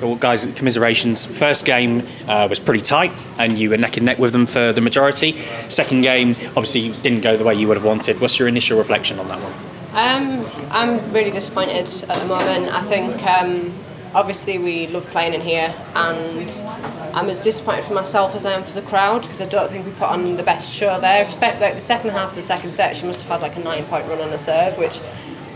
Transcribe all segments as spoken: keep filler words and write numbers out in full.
Well, guys, commiserations. First game uh, was pretty tight, and you were neck and neck with them for the majority. Second game, obviously, didn't go the way you would have wanted. What's your initial reflection on that one? Um, I'm really disappointed at the moment. I think, um, obviously, we love playing in here, and I'm as disappointed for myself as I am for the crowd, because I don't think we put on the best show there. Respect, like, the second half of the second set, she must have had like a nine-point run on a serve, which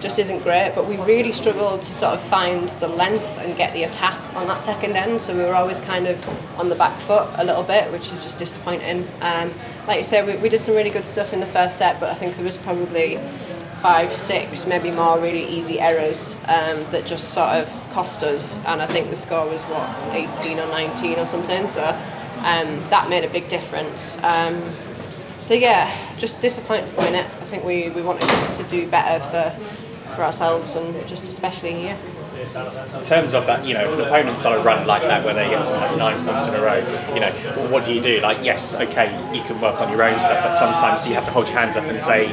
just isn't great, but we really struggled to sort of find the length and get the attack on that second end, so we were always kind of on the back foot a little bit, which is just disappointing. Um, like you say, we, we did some really good stuff in the first set, but I think there was probably five, six, maybe more really easy errors um, that just sort of cost us, and I think the score was, what, eighteen or nineteen or something, so um, that made a big difference. Um, so yeah, just disappointed at the minute. I think we, we wanted to do better for for ourselves, and just especially here. In terms of that, you know, if an opponent's on a run like that where they get some like nine points in a row, you know, what do you do? Like, yes, okay, you can work on your own stuff, but sometimes do you have to hold your hands up and say,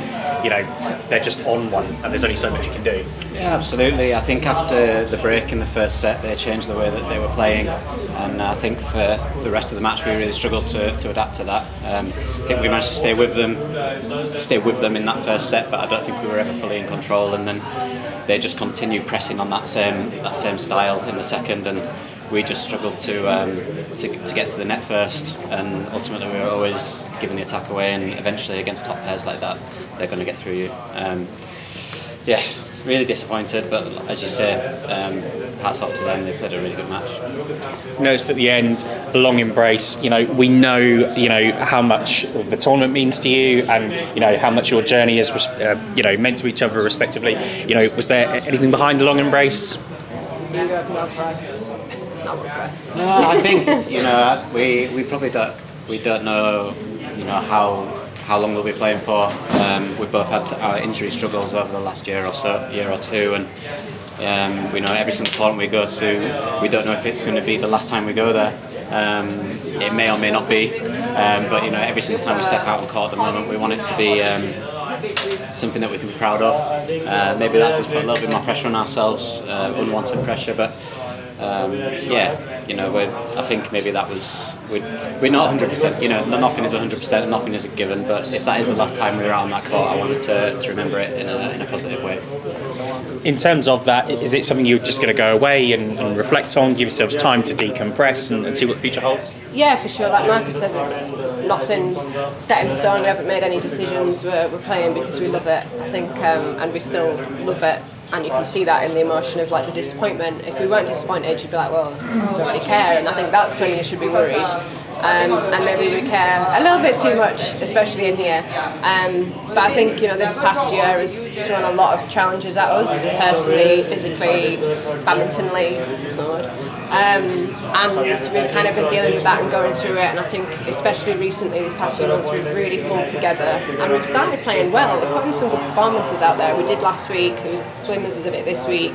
you know, they're just on one and there's only so much you can do? Yeah, absolutely. I think after the break in the first set, they changed the way that they were playing, and I think for the rest of the match we really struggled to, to adapt to that. Um, I think we managed to stay with them, stay with them in that first set, but I don't think we were ever fully in control, and then they just continued pressing on that same that same style in the second, and we just struggled to um, to, to get to the net first, and ultimately we were always giving the attack away, and eventually against top pairs like that, they're going to get through you. Um, yeah, really disappointed, but as you say, um, hats off to them, they played a really good match. Noticed at the end, the long embrace, you know, we know, you know, how much the tournament means to you, and, you know, how much your journey is, uh, you know, meant to each other respectively. You know, was there anything behind the long embrace? Yeah, no cry. No cry. No, I think, you know, we, we probably don't, we don't know, you know, how how long we'll be playing for. Um, we've both had our injury struggles over the last year or so, year or two, and um, we know every single tournament we go to, we don't know if it's going to be the last time we go there. Um, it may or may not be, um, but you know, every single time we step out on court at the moment, we want it to be um, something that we can be proud of. Uh, maybe that does put a little bit more pressure on ourselves, uh, unwanted pressure, but um, yeah. You know, we're, I think maybe that was, we're, we're not one hundred percent, you know, nothing is one hundred percent, nothing is a given, but if that is the last time we were out on that court, I wanted to, to remember it in a, in a positive way. In terms of that, is it something you're just going to go away and, and reflect on, give yourselves time to decompress and, and see what the future holds? Yeah, for sure. Like Marcus says, it's nothing's set in stone, we haven't made any decisions, we're, we're playing because we love it, I think, um, and we still love it. And you can see that in the emotion of like the disappointment. If we weren't disappointed, you'd be like, well, I don't really care. And I think that's when you should be worried. Um, and maybe we care a little bit too much, especially in here. Um, but I think, you know, this past year has thrown a lot of challenges at us, personally, physically, badmintonly, it's not a word. Um, and we've kind of been dealing with that and going through it, and I think especially recently, these past few months, we've really pulled together and we've started playing well. We're having some good performances out there. We did last week, there was glimmers of it this week.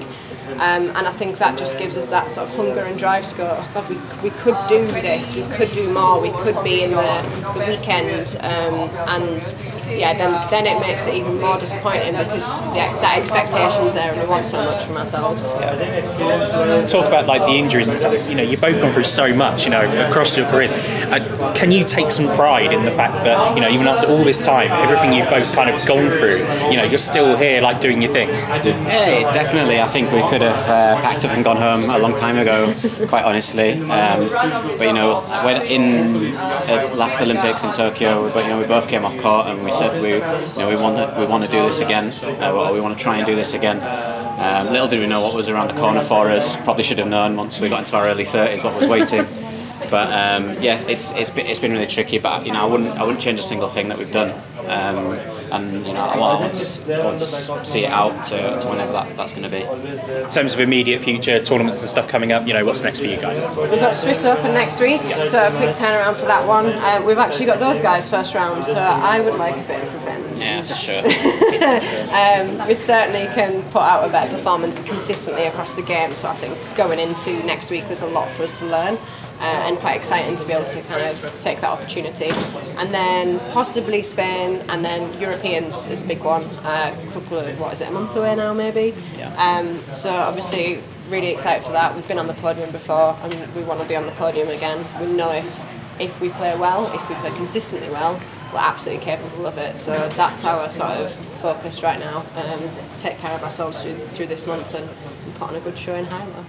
Um, and I think that just gives us that sort of hunger and drive to go, oh God, we, we could do this, we could do more, we could be in the, the weekend. Um, and yeah, then, then it makes it even more disappointing because the, that expectation's there and we want so much from ourselves. Yeah. Talk about like the injuries and stuff, you know, you've both gone through so much, you know, across your careers. Uh, can you take some pride in the fact that, you know, even after all this time, everything you've both kind of gone through, you know, you're still here, like, doing your thing? Yeah, definitely. I think we could have uh, packed up and gone home a long time ago, quite honestly. Um, but you know, when in at last Olympics in Tokyo, but you know, we both came off court and we said we, you know, we want to, we want to do this again. Uh, well, we want to try and do this again. Um, little did we know what was around the corner for us. Probably should have known once we got into our early thirties what was waiting. But um, yeah, it's it's been, it's been really tricky. But you know, I wouldn't I wouldn't change a single thing that we've done. Um, and you know, I want, I want to I want to see it out to, to whenever that, that's going to be. In terms of immediate future tournaments and stuff coming up, you know, what's next for you guys? We've got Swiss Open next week, so a quick turnaround for that one. Uh, we've actually got those guys first round, so I would like a bit of revenge. Yeah, for sure. um, we certainly can put out a better performance consistently across the game. So I think going into next week, there's a lot for us to learn. Uh, and quite exciting to be able to kind of take that opportunity. And then possibly Spain, and then Europeans is a big one. A uh, couple of, what is it, a month away now maybe? Yeah. Um, so obviously really excited for that. We've been on the podium before and we want to be on the podium again. We know if, if we play well, if we play consistently well, we're absolutely capable of it. So that's our sort of focus right now. Um, take care of ourselves through, through this month and, and put on a good show in Hylo.